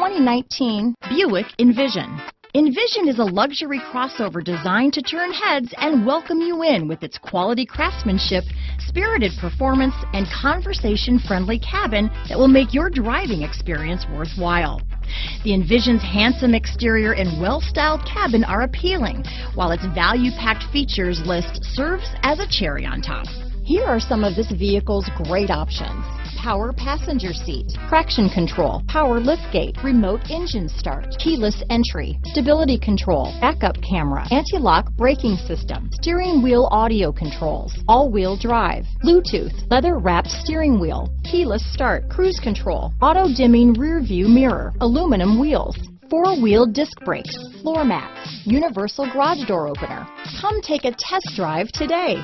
2019 Buick Envision. Envision is a luxury crossover designed to turn heads and welcome you in with its quality craftsmanship, spirited performance, and conversation-friendly cabin that will make your driving experience worthwhile. The Envision's handsome exterior and well-styled cabin are appealing, while its value-packed features list serves as a cherry on top. Here are some of this vehicle's great options: power passenger seat, traction control, power liftgate, remote engine start, keyless entry, stability control, backup camera, anti-lock braking system, steering wheel audio controls, all-wheel drive, Bluetooth, leather-wrapped steering wheel, keyless start, cruise control, auto-dimming rear-view mirror, aluminum wheels, four-wheel disc brakes, floor mats, universal garage door opener. Come take a test drive today.